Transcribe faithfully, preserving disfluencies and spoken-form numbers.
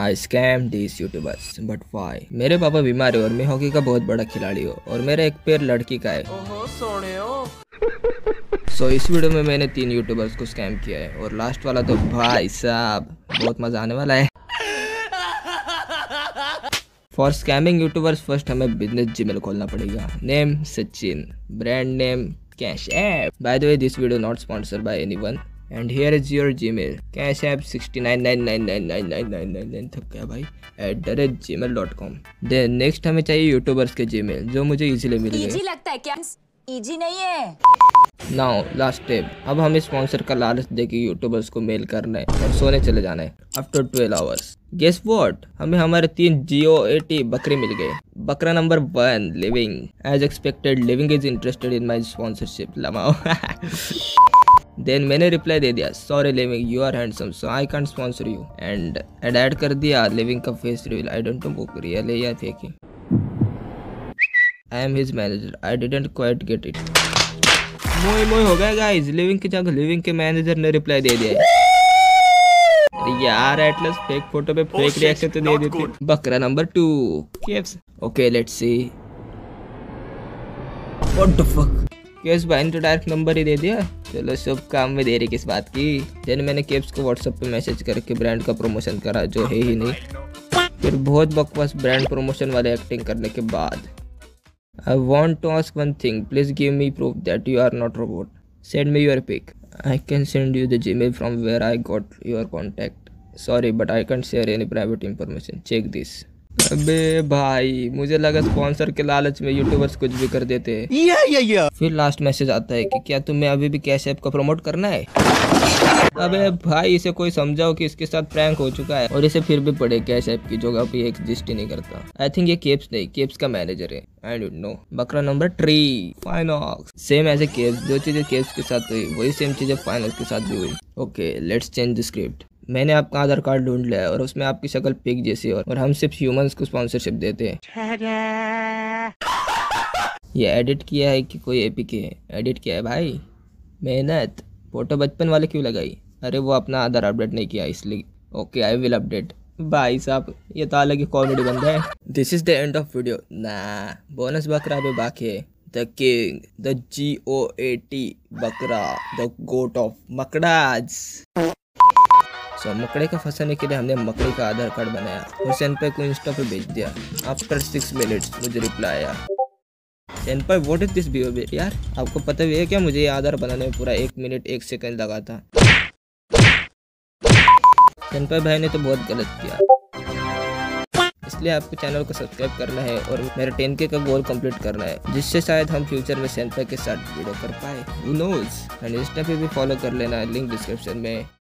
I scam this YouTubers but why. मेरे पापा बीमार है और मैं हॉकी का बहुत बड़ा खिलाड़ी हूँ और मेरा एक पैर लड़की का है। ओहो सोनियो। सो इस वीडियो में मैंने तीन यूट्यूबर्स को स्कैम किया है और लास्ट वाला तो भाई साहब बहुत मजा आने वाला है। फॉर स्कैमिंग यूट्यूबर्स फर्स्ट हमें बिजनेस जीमेल खोलना पड़ेगा। Name Sachin, brand name cash app. By the way this video not sponsored by anyone and here is your Gmail cash app sixty nine nine nine nine nine nine nine nine nine थक गया भाई at the rate Gmail dot com. Then next हमें चाहिए YouTubers के Gmail जो मुझे easily मिल गए। लगता है क्या इजी नहीं है। नाउ लास्ट स्टेप, अब हमें स्पॉन्सर का लालच देके यूट्यूबर्स को मेल करना है और सोने चले जाना है after twelve hours. Guess what, हमें हमारे तीन जियो एटी बकरे मिल गए। बकरा number one Living, as expected living is interested in my sponsorship lmao. Then मैंने रिप्लाई दे दिया, sorry living you are handsome so I can't sponsor you and add add कर दिया लिविंग का face reveal. I don't know वो real है या fake है। I am his manager, I didn't quite get it. मोई मोई हो गया गाइस, लिविंग की जगह लिविंग के मैनेजर ने रिप्लाई दे दिया। यार एटलस फेक फोटो पे फेक रिएक्शन तो दे देते। बकरा number two Caves, okay let's see what the fuck. Caves भाई ने तो डायरेक्ट नंबर ही दे दिया। चलो सब काम में देरी किस बात की। देन मैंने केव्स को व्हाट्सएप पे मैसेज करके ब्रांड का प्रमोशन करा जो है ही नहीं। फिर बहुत बकवास ब्रांड प्रमोशन वाले एक्टिंग करने के बाद, I want to ask one thing. Please give me proof that you are not robot. Send me your pic. I can send you the Gmail from where I got your contact. Sorry, but I can't share any private information. Check this. अबे भाई मुझे लगा sponsor के लालच में YouTubers कुछ भी कर देते हैं। yeah, yeah, yeah. फिर लास्ट मैसेज आता है कि क्या तुम्हें अभी भी कैश ऐप का प्रमोट करना है। अबे भाई इसे कोई समझाओ कि इसके साथ प्रैंक हो चुका है और इसे फिर भी पड़े कैश ऐप की जगह पे एग्जिस्ट ही नहीं करता। आई थिंक ये केप्स नहीं केप्स का मैनेजर है। I don't know. बकरा number three फाइनॉक्स, same as a keeps. जो चीजें केप्स के साथ हुई वही सेम चीजें फाइनॉक्स के साथ भी हुई। Okay let's change the script. मैंने आपका आधार कार्ड ढूंढ लिया है और उसमें आपकी शक्ल पिग जैसी है और हम सिर्फ ह्यूमंस को स्पॉन्सरशिप देते हैं। ये एडिट किया है कि कोई एपीके है? एडिट किया है भाई, मेहनत। फोटो बचपन वाले क्यों लगाई? अरे वो अपना आधार अपडेट नहीं किया इसलिए। Okay I will update. भाई साहब ये तो अलग ही कॉमेडी बंदा है। This is the end of video ना। बोनस बकरा पे बाकी है। The king, the G O A T बकरा, the goat of मकड़ाज। So so, मकड़े को फंसाने के लिए हमने मकड़े का आधार कार्ड बनाया और सेनपाई को इंस्टा पे भेज दिया। आफ्टर सिक्स मिनट्स मुझे रिप्लाई आया, सेनपाई व्हाट इज दिस बिहेवियर। यार आपको पता भी है क्या मुझे ये आधार बनाने में पूरा एक मिनट एक सेकंड लगा था। सेनपाई भाई ने तो बहुत गलत किया, इसलिए आपको चैनल को सब्सक्राइब करना है और मेरा टेन के का गोल कंप्लीट करना है जिससे शायद हम फ्यूचर में सेनपाई के साथ वीडियो कर पाए। हू नोज। एंड इंस्टा पे भी फॉलो कर लेना, लिंक डिस्क्रिप्शन में।